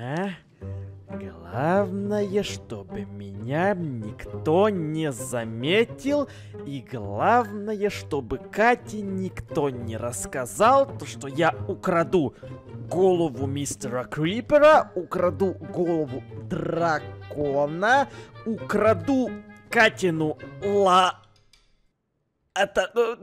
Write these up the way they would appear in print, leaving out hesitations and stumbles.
А? Главное, чтобы меня никто не заметил. И главное, чтобы Кате никто не рассказал, что я украду голову мистера Крипера, украду голову дракона, украду Катину ла... Ты что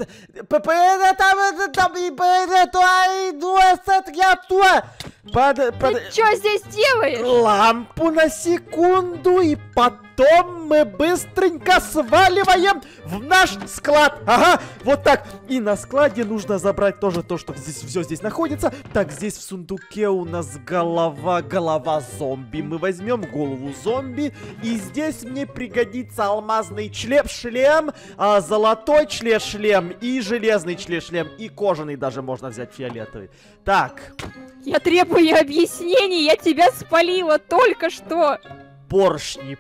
здесь делаешь? Лампу на секунду, и потом мы быстренько сваливаем в наш склад. Ага, вот так. И на складе нужно забрать тоже то, что здесь все здесь находится. Так, здесь в сундуке у нас голова зомби. Мы возьмем голову зомби. И здесь мне пригодится алмазный шлем, золотой шлем и железный шлем. И кожаный даже можно взять, фиолетовый. Так. Я требую объяснений, я тебя спалила только что. Поршни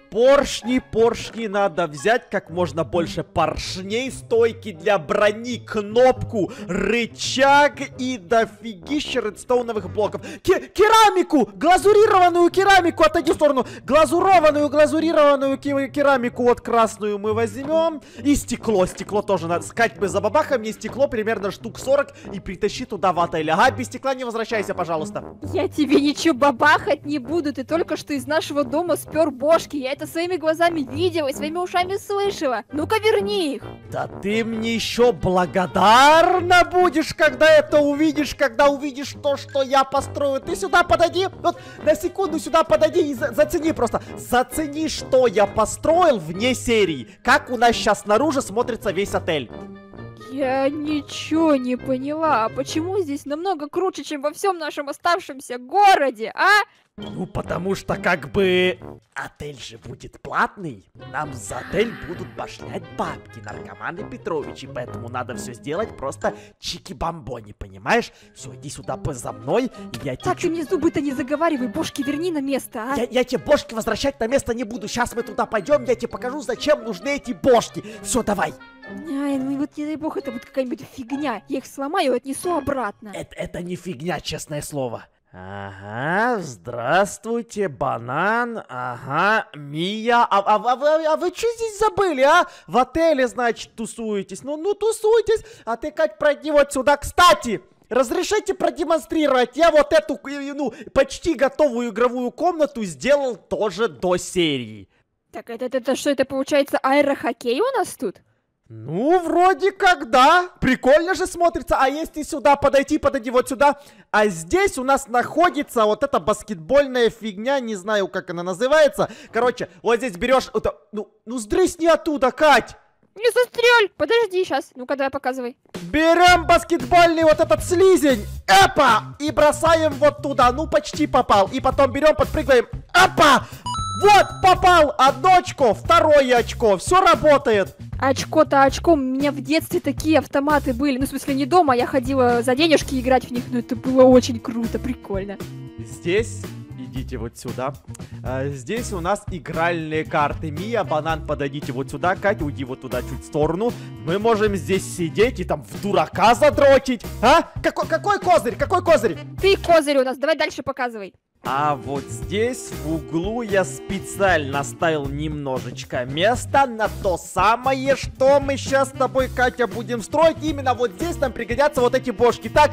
надо взять, как можно больше поршней, стойки для брони, кнопку, рычаг и дофигища редстоуновых блоков. Керамику! Глазурированную керамику! Отойди в сторону! Глазурированную керамику, вот красную мы возьмем. И стекло, тоже надо. Скать мы за бабахом, мне стекло примерно штук 40 и притащи туда в отель. Ага, без стекла не возвращайся, пожалуйста. Я тебе ничего бабахать не буду, ты только что из нашего дома спер бошки, я это своими глазами видела и своими ушами слышала. Ну-ка верни их. Да ты мне еще благодарна будешь, когда это увидишь, то, что я построю. Ты сюда подойди, вот на секунду сюда подойди и зацени просто. Зацени, что я построил вне серии. Как у нас сейчас снаружи смотрится весь отель. Я ничего не поняла. А почему здесь намного круче, чем во всем нашем оставшемся городе, а? Ну, потому что, как бы, отель же будет платный. Нам за отель будут башлять бабки, наркоманы Петровичи. Поэтому надо все сделать просто чики-бомбони, понимаешь? Все, иди сюда за мной, и я тебе... Так, ты мне зубы-то не заговаривай, бошки верни на место, а? Я тебе бошки возвращать на место не буду. Сейчас мы туда пойдем, я тебе покажу, зачем нужны эти бошки. Все, давай. Ай, ну вот не дай бог, это будет какая-нибудь фигня. Я их сломаю и отнесу обратно. Это не фигня, честное слово. Ага, здравствуйте, банан, ага, Мия, а вы что здесь забыли, а? В отеле, значит, тусуетесь, ну тусуйтесь, а ты, Кать, пройди вот сюда, кстати, разрешите продемонстрировать, я вот эту, ну, почти готовую игровую комнату сделал тоже до серии. Так, это что, это получается аэрохоккей у нас тут? Ну, вроде как, да. Прикольно же смотрится. А если сюда подойти, подойди вот сюда. А здесь у нас находится вот эта баскетбольная фигня. Не знаю, как она называется. Короче, вот здесь берешь... Ну, сдрысни оттуда, Кать! Не застрель! Подожди сейчас. Ну-ка, давай показывай. Берем баскетбольный вот этот слизень. Эпа! И бросаем вот туда. Ну, почти попал. И потом берем, подпрыгиваем. Эпа! Вот, попал! Одно очко, второе очко. Все работает. Очко-то очком. У меня в детстве такие автоматы были. Ну, в смысле, не дома. Я ходила за денежки играть в них. Но это было очень круто, прикольно. Здесь... Идите вот сюда. Здесь у нас игральные карты. Мия, банан, подойдите вот сюда. Катя, уйди вот туда чуть в сторону. Мы можем здесь сидеть и там в дурака задротить. А? Какой козырь? Какой козырь? Ты козырь у нас. Давай дальше показывай. А вот здесь в углу я специально оставил немножечко места на то самое, что мы сейчас с тобой, Катя, будем строить. Именно вот здесь нам пригодятся вот эти бошки. Так,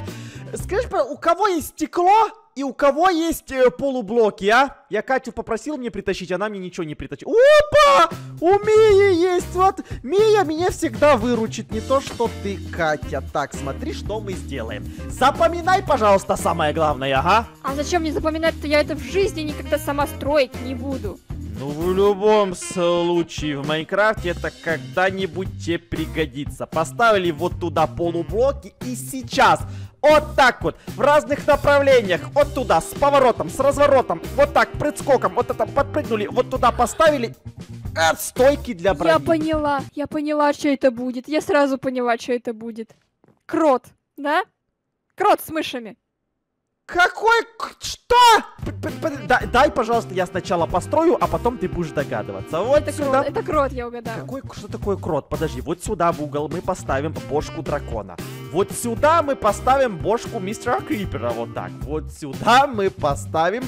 скажи, у кого есть стекло? И у кого есть полублоки, а? Я Катю попросил мне притащить, она мне ничего не притащила. Опа! У Мии есть! Вот, Мия меня всегда выручит. Не то, что ты, Катя. Так, смотри, что мы сделаем. Запоминай, пожалуйста, самое главное, ага. А зачем мне запоминать-то? Я это в жизни никогда сама строить не буду. Ну, в любом случае, в Майнкрафте это когда-нибудь тебе пригодится. Поставили вот туда полублоки и сейчас... Вот так вот, в разных направлениях, вот туда, с поворотом, с разворотом, вот так, прыжком, вот это подпрыгнули, вот туда поставили, стойки для брони. Я поняла, что это будет, я сразу поняла, что это будет. Крот, да? Крот с мышами. Какой? Что? Дай, пожалуйста, я сначала построю, а потом ты будешь догадываться. Вот это сюда. Крот, это крот, я угадал. Что такое крот? Подожди, вот сюда в угол мы поставим бошку дракона. Вот сюда мы поставим бошку мистера Крипера, вот так. Вот сюда мы поставим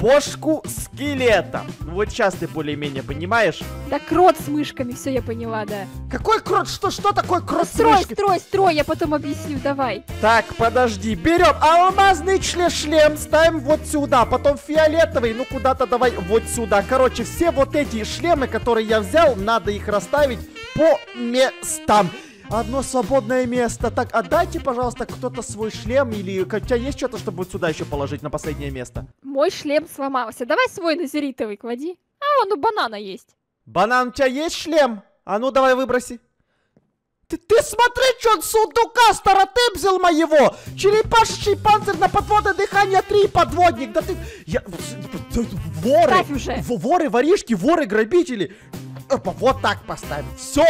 бошку скелета. Ну вот сейчас ты более-менее понимаешь. Да крот с мышками, все я поняла, да. Какой крот? Что такое крот с мышками? Строй, я потом объясню, давай. Так, подожди, берем алмазный шлем, ставим вот сюда, потом фиолетовый, ну куда-то давай вот сюда. Короче, все вот эти шлемы, которые я взял, надо их расставить по местам. Одно свободное место. Так, отдайте, пожалуйста, кто-то свой шлем или... У тебя есть что-то, чтобы вот сюда еще положить на последнее место? Мой шлем сломался. Давай свой назеритовый клади. А, он у банана есть. Банан, у тебя есть шлем? А ну, давай выброси. Ты смотри, что он сундука старотепзил моего! Черепашечий панцирь на подводное дыхание 3, подводник! Да ты... Воры! Воры, воришки, воры, грабители! Вот так поставим. Все!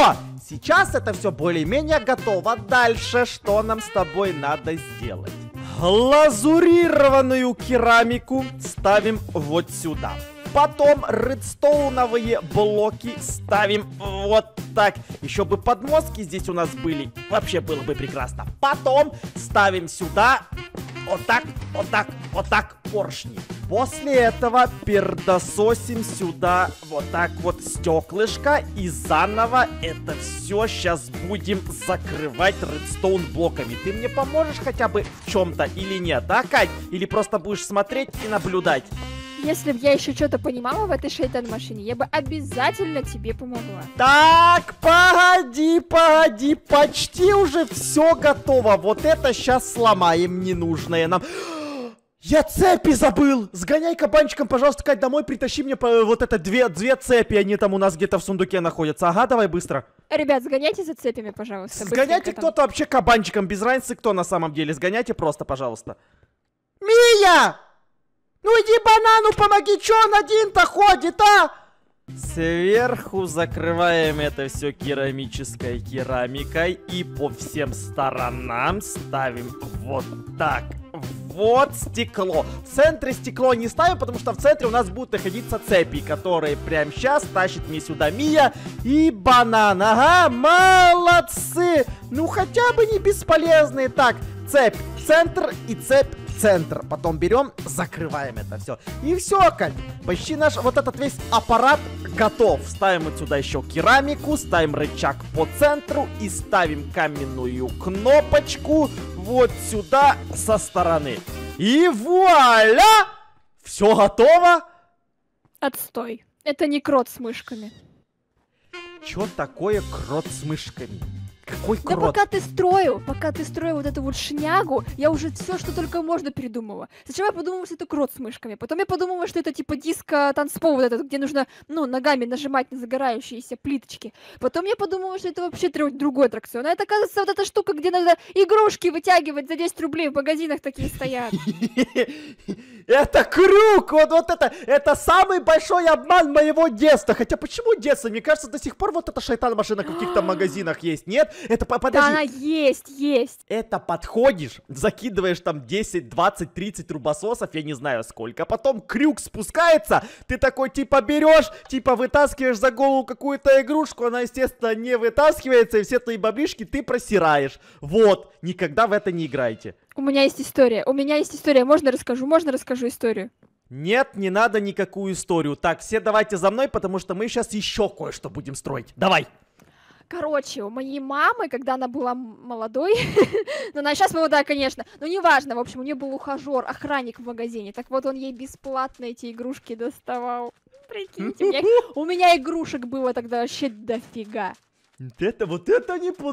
Сейчас это все более-менее готово. Дальше что нам с тобой надо сделать? Глазурированную керамику ставим вот сюда. Потом редстоуновые блоки ставим вот так. Еще бы подмостки здесь у нас были. Вообще было бы прекрасно. Потом ставим сюда вот так, вот так, вот так поршни. После этого пердососим сюда вот так вот стеклышко. И заново это все сейчас будем закрывать редстоун блоками. Ты мне поможешь хотя бы в чем-то или нет, а, Кать? Или просто будешь смотреть и наблюдать? Если бы я еще что-то понимала в этой шайтан-машине, я бы обязательно тебе помогла. Так, погоди, почти уже все готово. Вот это сейчас сломаем ненужное нам... Я цепи забыл! Сгоняй кабанчиком, пожалуйста, Кать, домой, притащи мне вот это две цепи, они там у нас где-то в сундуке находятся. Ага, давай быстро. Ребят, сгоняйте за цепями, пожалуйста. Сгоняйте кто-то вообще кабанчиком, без разницы кто на самом деле. Сгоняйте просто, пожалуйста. Мия! Ну иди банану помоги, чё он один-то ходит, а? Сверху закрываем это все керамической керамикой и по всем сторонам ставим вот так. Вот стекло. В центре стекло не ставим, потому что в центре у нас будут находиться цепи, которые прямо сейчас тащит мне сюда Мия и банан. Ага, молодцы. Ну хотя бы не бесполезные. Так, цепь, центр и цепь, центр. Потом берем, закрываем это все. И все, Кать. Почти наш вот этот весь аппарат готов. Ставим вот сюда еще керамику, ставим рычаг по центру и ставим каменную кнопочку вот сюда со стороны. И вуаля! Все готово! Отстой. Это не крот с мышками. Чё такое крот с мышками? Какой крот? Да пока ты строил вот эту вот шнягу, я уже все, что только можно, придумала. Сначала я подумала, что это крот с мышками. Потом я подумала, что это типа диско-танцпол вот этот, где нужно, ну, ногами нажимать на загорающиеся плиточки. Потом я подумала, что это вообще другой аттракцион. А это, оказывается, вот эта штука, где надо игрушки вытягивать за 10 рублей. В магазинах такие стоят. Это крюк! Вот это самый большой обман моего детства. Хотя почему детство? Мне кажется, до сих пор вот эта шайтан-машина в каких-то магазинах есть. Нет? Это, подожди. Да, она есть. Это подходишь, закидываешь там 10, 20, 30 рубасосов, я не знаю сколько. Потом крюк спускается, ты такой типа берешь, типа вытаскиваешь за голову какую-то игрушку, она, естественно, не вытаскивается, и все твои баблишки ты просираешь. Вот, никогда в это не играйте. У меня есть история, можно расскажу историю? Нет, не надо никакую историю. Так, все давайте за мной, потому что мы сейчас еще кое-что будем строить. Давай! Короче, у моей мамы, когда она была молодой, но она сейчас молодая, конечно, но неважно, в общем, у нее был ухажер, охранник в магазине, так вот он ей бесплатно эти игрушки доставал. Прикиньте, у меня игрушек было тогда вообще дофига. Вот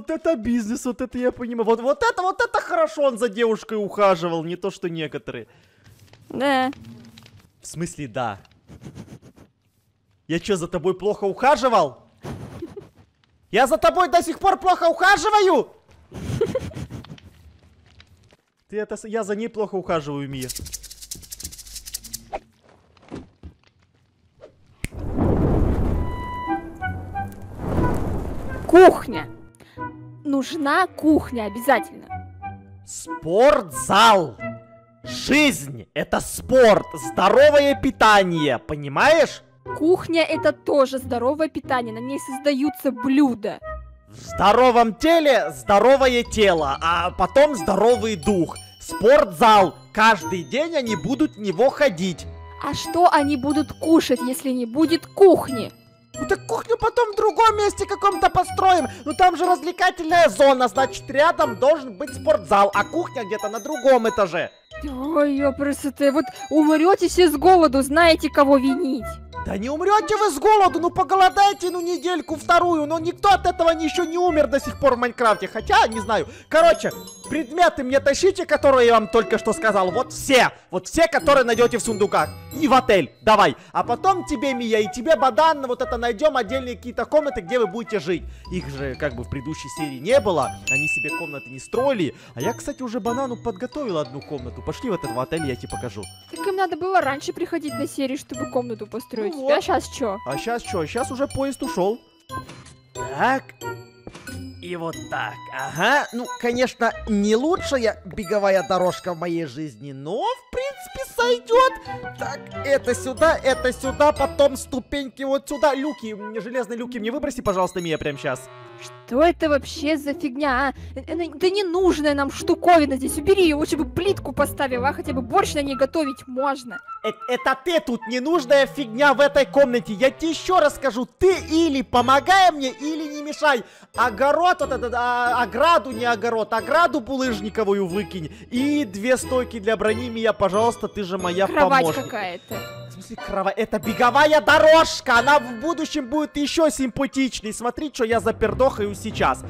это бизнес, вот это я понимаю, вот это хорошо он за девушкой ухаживал, не то что некоторые. Да. В смысле да? Я что, за тобой плохо ухаживал? Я за тобой до сих пор плохо ухаживаю! Я за ней плохо ухаживаю, Мия. Кухня. Нужна кухня обязательно. Спортзал. Жизнь — это спорт, здоровое питание, понимаешь? Кухня – это тоже здоровое питание, на ней создаются блюда. В здоровом теле – здоровое тело, а потом здоровый дух. Спортзал. Каждый день они будут в него ходить. А что они будут кушать, если не будет кухни? Ну так кухню потом в другом месте каком-то построим. Ну там же развлекательная зона, значит рядом должен быть спортзал, а кухня где-то на другом этаже. Ой, я просто... Вот умрете все с голоду, знаете, кого винить. Да не умрете вы с голоду, ну поголодайте, ну недельку-вторую, но никто от этого еще не умер до сих пор в Майнкрафте, хотя, не знаю. Короче, предметы мне тащите, которые я вам только что сказал, вот все, которые найдете в сундуках и в отель, давай. А потом тебе, Мия, и тебе, Бадан, вот это найдем отдельные какие-то комнаты, где вы будете жить. Их же как бы в предыдущей серии не было, они себе комнаты не строили, а я, кстати, уже Банану подготовил одну комнату. Пошли в этот отель, я тебе покажу. Так им надо было раньше приходить на серию, чтобы комнату построить. Ну вот. А сейчас что? А сейчас что? Сейчас уже поезд ушел. Так. И вот так. Ага. Ну, конечно, не лучшая беговая дорожка в моей жизни, но, в принципе, сойдет. Так, это сюда, потом ступеньки вот сюда. Люки, железные люки мне выброси, пожалуйста, Мия, прямо сейчас. Что это вообще за фигня, а? Да ненужная нам штуковина здесь. Убери ее, лучше бы плитку поставила, а хотя бы борщ на ней готовить можно. Это ты тут ненужная фигня в этой комнате. Я тебе еще раз скажу, ты или помогай мне, или не мешай. Огород, вот этот, ограду, не огород, ограду булыжниковую выкинь. И две стойки для брони, Мия, пожалуйста, ты же моя помощница. Кровать какая-то. В смысле, кровать? Это беговая дорожка, она в будущем будет еще симпатичней. Смотри, что я запердохаю сейчас.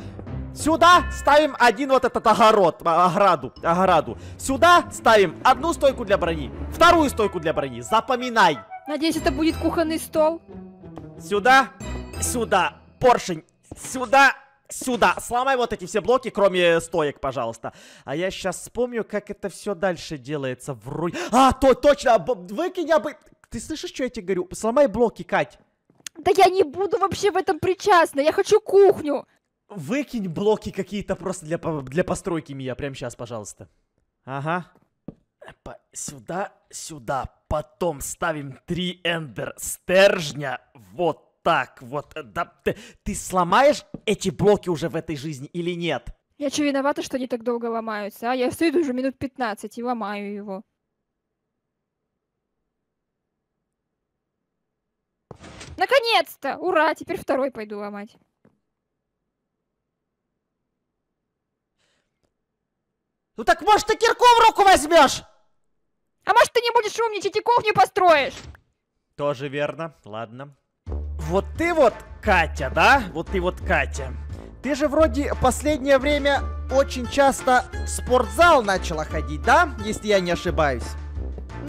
Сюда ставим один вот этот ограду. Сюда ставим одну стойку для брони, вторую стойку для брони. Запоминай. Надеюсь, это будет кухонный стол. Сюда, сюда, поршень, сюда. Сюда. Сломай вот эти все блоки, кроме стоек, пожалуйста. А я сейчас вспомню, как это все дальше делается. А, точно! Выкинь обы... Ты слышишь, что я тебе говорю? Сломай блоки, Кать. Да я не буду вообще в этом причастна. Я хочу кухню. Выкинь блоки какие-то просто для постройки, Мия. Прямо сейчас, пожалуйста. Ага. Сюда, сюда. Потом ставим 3 эндер стержня. Вот. Так, вот, да, ты сломаешь эти блоки уже в этой жизни или нет? Я что, виновата, что они так долго ломаются, а? Я стою уже минут 15 и ломаю его. Наконец-то! Ура! Теперь второй пойду ломать. Ну так, может, ты кирку в руку возьмешь? А может, ты не будешь умничать и кухню построишь? Тоже верно, ладно. Вот ты вот, Катя, да? Вот ты вот, Катя. Ты же вроде последнее время очень часто в спортзал начала ходить, да? Если я не ошибаюсь.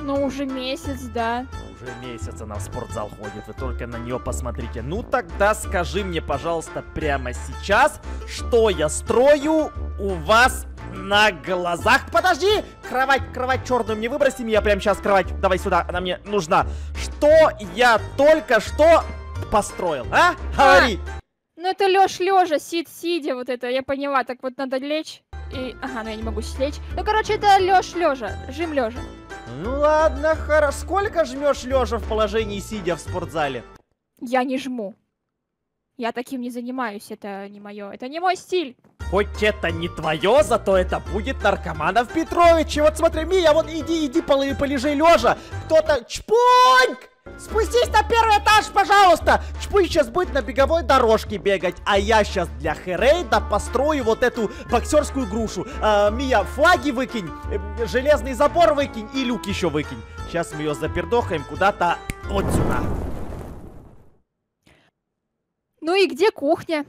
Ну, уже месяц, да. Уже месяц она в спортзал ходит, вы только на нее посмотрите. Ну, тогда скажи мне, пожалуйста, прямо сейчас, что я строю у вас на глазах. Подожди! Кровать черную мне выброси, я прямо сейчас кровать. Давай сюда, она мне нужна. Что я только что... построил, а? Говори! Ну это лёжа, сидя, вот это, я поняла, так вот надо лечь и... Ага, ну я не могу слечь. Ну короче, это лёжа, жим лёжа. Ну ладно, хорошо. Сколько жмёшь лёжа в положении сидя в спортзале? Я не жму. Я таким не занимаюсь, это не моё, это не мой стиль. Хоть это не твое, зато это будет наркоманов Петровича. Вот смотри, Мия, вот иди, полежи лёжа. Кто-то... Чпоньк! Спустись на первый этаж, пожалуйста! Чпу сейчас будет на беговой дорожке бегать, а я сейчас для Херейда построю вот эту боксерскую грушу. Мия, флаги выкинь, железный забор выкинь и люк еще выкинь. Сейчас мы ее запердохаем куда-то вот сюда. Ну и где кухня?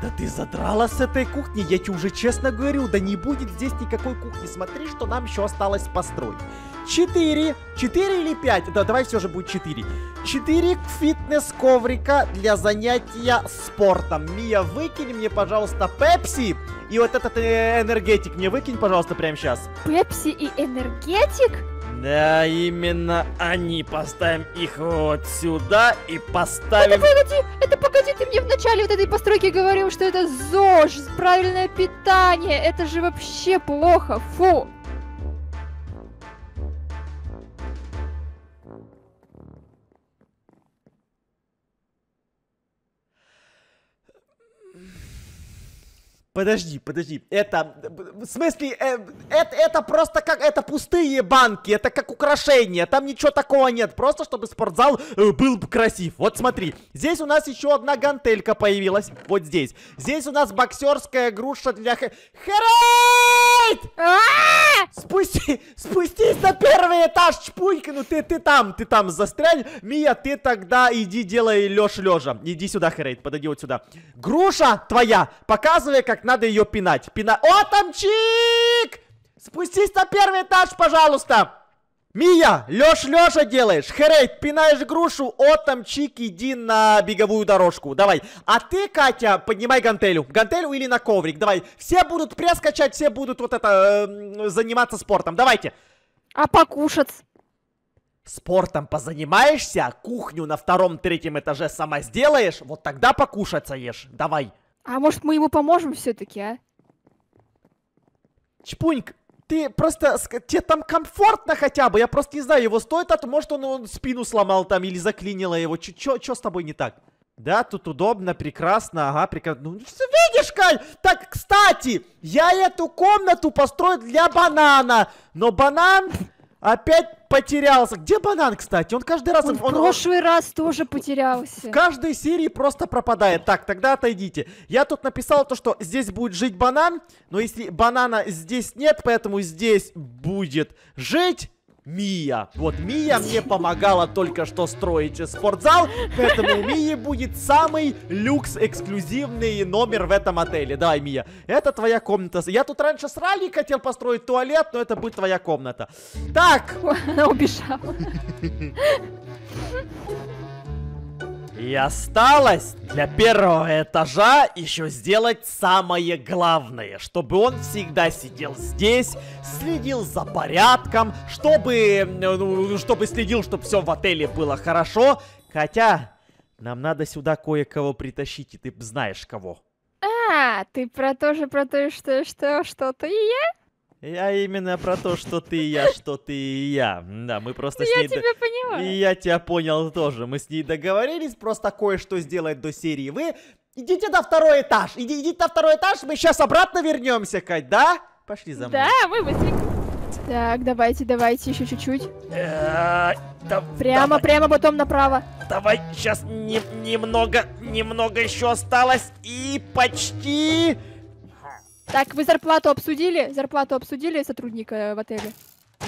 Да ты задрала с этой кухни, я тебе уже честно говорю, да не будет здесь никакой кухни. Смотри, что нам еще осталось построить. 4 или 5? Да, давай все же будет 4. 4 фитнес-коврика для занятия спортом. Мия, выкинь мне, пожалуйста, пепси и вот этот энергетик мне выкинь, пожалуйста, прямо сейчас. Пепси и энергетик? Да, именно они. Поставим их вот сюда и поставим... Это погоди, ты мне в начале вот этой постройки говорил, что это ЗОЖ, правильное питание. Это же вообще плохо, фу. Подожди, это, в смысле, это просто как, это пустые банки, это как украшение, там ничего такого нет, просто чтобы спортзал был красив. Вот смотри, здесь у нас еще одна гантелька появилась, вот здесь. Здесь у нас боксерская груша для... Херейт! Спустись на первый этаж, чпунька, ну ты там застрянь. Мия, ты тогда иди делай лёжа. Иди сюда, Херейт, подойди вот сюда. Груша твоя, показывай, как надо ее пинать. О, там чик! Спустись на первый этаж, пожалуйста. Мия, Лёша делаешь. Херейт, пинаешь грушу. О, там чик, иди на беговую дорожку. Давай. А ты, Катя, поднимай гантелю. Гантелю или на коврик. Давай. Все будут пресс качать, все будут вот это заниматься спортом. Давайте. А покушать? Спортом позанимаешься, кухню на втором-третьем этаже сама сделаешь, вот тогда покушаться ешь. Давай. А может, мы ему поможем все-таки, а? Чпуньк, ты просто... Тебе там комфортно хотя бы? Я просто не знаю, его стоит... Может, он спину сломал там или заклинило его? Чё с тобой не так? Да, тут удобно, прекрасно, ага, прекрасно. Ну, видишь, Каль? Так, кстати, я эту комнату построил для банана. Но банан... Опять потерялся. Где банан, кстати? Он каждый раз... Он в прошлый раз тоже потерялся. В каждой серии просто пропадает. Так, тогда отойдите. Я тут написал то, что здесь будет жить банан. Но если банана здесь нет, поэтому здесь будет жить Мия. Вот Мия мне помогала только что строить спортзал. Поэтому у Мии будет самый люкс-эксклюзивный номер в этом отеле. Давай, Мия. Это твоя комната. Я тут раньше с Ралли хотел построить туалет, но это будет твоя комната. Так. Она убежала. И осталось для первого этажа еще сделать самое главное, чтобы он всегда сидел здесь, следил за порядком, чтобы следил, чтобы все в отеле было хорошо. Хотя, нам надо сюда кое-кого притащить, и ты знаешь кого. А, ты про то, что ты и я? Я именно про то, что ты и я. Да, мы просто с ней... Я тебя поняла. И я тебя понял тоже. Мы с ней договорились просто кое-что сделать до серии. Вы идите на второй этаж. Идите на второй этаж, мы сейчас обратно вернемся, Кать, да? Пошли за мной. Да, мы быстренько. Так, давайте, еще чуть-чуть. Прямо, потом направо. Давай, сейчас немного еще осталось. И почти... Так, вы зарплату обсудили сотрудника в отеле?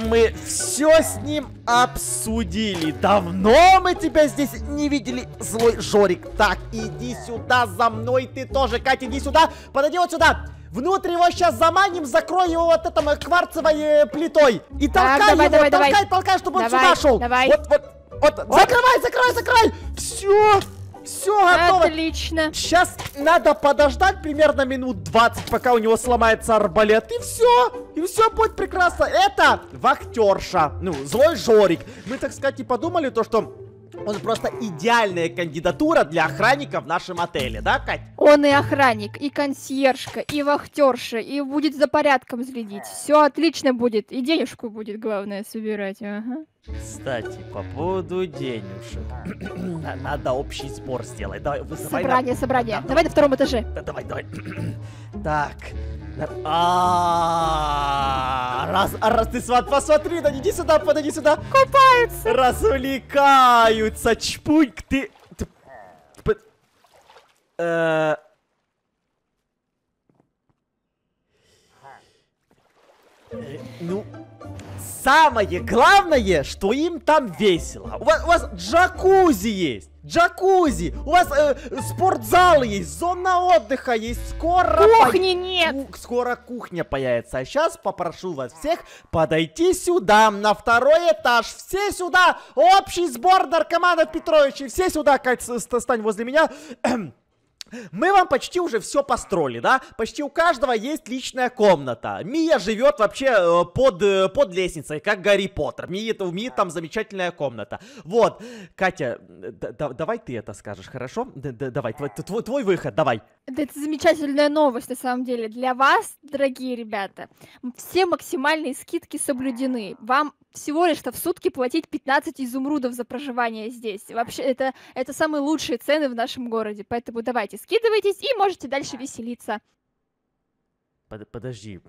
Мы все с ним обсудили. Давно мы тебя здесь не видели, злой Жорик. Так, иди сюда за мной, ты тоже, Катя, иди сюда, подойди вот сюда. Внутрь его сейчас заманим, закрой его вот этой кварцевой плитой. И толкай его, чтобы он сюда шел. Давай. Вот, закрывай. Все. Все готово. Отлично. Сейчас надо подождать примерно минут 20, пока у него сломается арбалет. И все будет прекрасно. Это вахтерша. Ну, злой Жорик. Мы, так сказать, и подумали, что он просто идеальная кандидатура для охранника в нашем отеле. Да, Кать? Он и охранник, и консьержка, и вахтерша, и будет за порядком следить. Все отлично будет. И денежку будет, главное, собирать. Ага. Кстати, по поводу денежек. Надо общий сбор сделать. Давай, собрание. Давай на втором этаже. Давай. Так. Раз ты посмотри, да, иди сюда, подойди сюда. Купаются. Развлекаются, чпуньк, ты... Ну... Самое главное, что им там весело. У вас джакузи есть. Джакузи. У вас спортзал есть. Зона отдыха есть. Скоро... Кухни нет. Скоро кухня появится. А сейчас попрошу вас всех подойти сюда, на второй этаж. Все сюда. Общий сбор наркоманов Петровичей. Все сюда, Кать, стань возле меня. Мы вам почти уже все построили, да? Почти у каждого есть личная комната. Мия живет вообще под лестницей, как Гарри Поттер. У Мии там замечательная комната. Вот, Катя, давай ты это скажешь, хорошо? Давай, твой выход, давай. Да, это замечательная новость, на самом деле. Для вас, дорогие ребята, все максимальные скидки соблюдены. Вам всего лишь-то в сутки платить 15 изумрудов за проживание здесь. Вообще, это самые лучшие цены в нашем городе. Поэтому давайте, скидывайтесь и можете дальше веселиться. Подожди,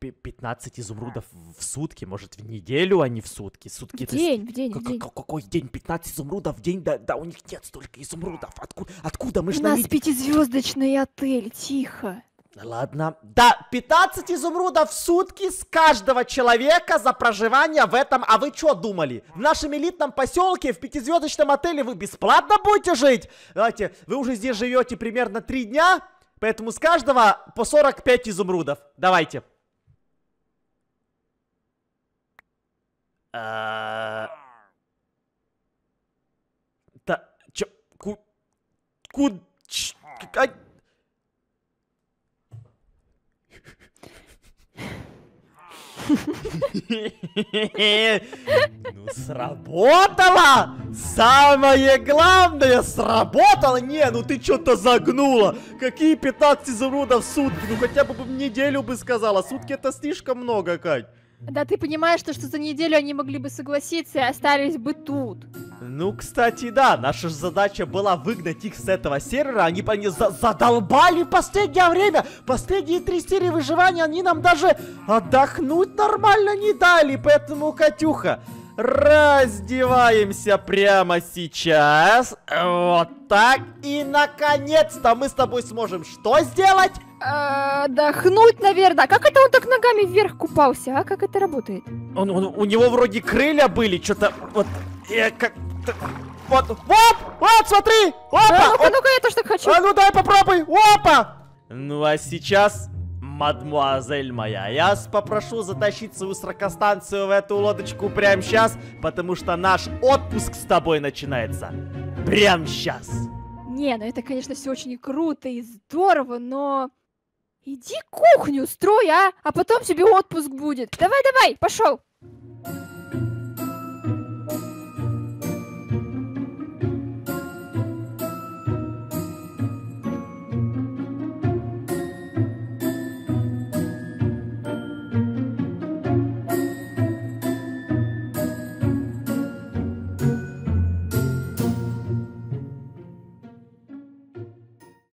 15 изумрудов в сутки, может, в неделю, а не в сутки. Сутки в день. Какой день? 15 изумрудов в день? Да у них нет столько изумрудов. Откуда мы же навидим? У нас 5-звездочный отель, тихо. Ладно. Да, 15 изумрудов в сутки с каждого человека за проживание в этом. А вы что думали? В нашем элитном поселке, в 5-звездочном отеле вы бесплатно будете жить? Давайте, вы уже здесь живете примерно 3 дня, поэтому с каждого по 45 изумрудов. Давайте. Ну, сработало! Самое главное, сработало! Не, ну ты что-то загнула! Какие 15 изумрудов в сутки? Ну хотя бы неделю бы сказала. Сутки это слишком много, Кать. Да ты понимаешь, что за неделю они могли бы согласиться и остались бы тут. Ну, кстати, да, наша же задача была выгнать их с этого сервера. Они задолбали в последнее время. Последние 3 серии выживания они нам даже отдохнуть нормально не дали. Поэтому, Катюха, раздеваемся прямо сейчас. Вот так. И, наконец-то, мы с тобой сможем что сделать? Отдохнуть, наверное. Как это он так ногами вверх купался, а? Как это работает? У него вроде крылья были, что-то вот... Вот, смотри! Опа! Ну-ка, я тоже так хочу. А ну дай попробуй! Опа! Ну а сейчас, мадмуазель моя, я попрошу затащить свою сракостанцию в эту лодочку прямо сейчас, потому что наш отпуск с тобой начинается прямо сейчас. Не, ну это, конечно, все очень круто и здорово, но... Иди кухню строй, а? А потом тебе отпуск будет. Давай, пошел.